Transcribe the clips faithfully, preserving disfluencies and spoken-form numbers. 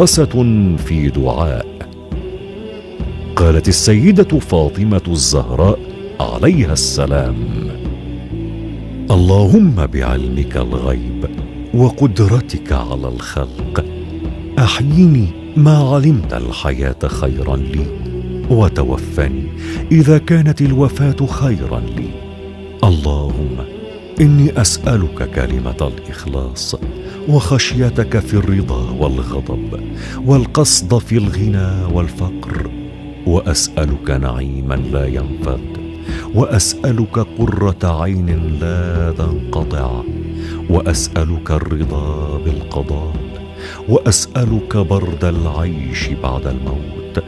مدرسة في دعاء. قالت السيدة فاطمة الزهراء عليها السلام: اللهم بعلمك الغيب وقدرتك على الخلق أحيني ما علمت الحياة خيرا لي، وتوفني إذا كانت الوفاة خيرا لي. اللهم إني أسألك كلمة الإخلاص وخشيتك في الرضا والغضب والقصد في الغنى والفقر، وأسألك نعيما لا ينفد، وأسألك قرة عين لا تنقطع، وأسألك الرضا بالقضاء، وأسألك برد العيش بعد الموت،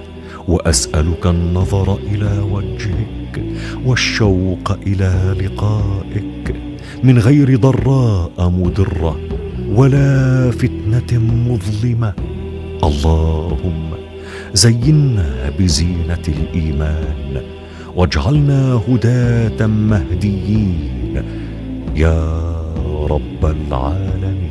وأسألك النظر إلى وجهك والشوق إلى لقائك من غير ضراء مضرة ولا فتنة مظلمة. اللهم زينا بزينة الإيمان واجعلنا هداة مهديين يا رب العالمين.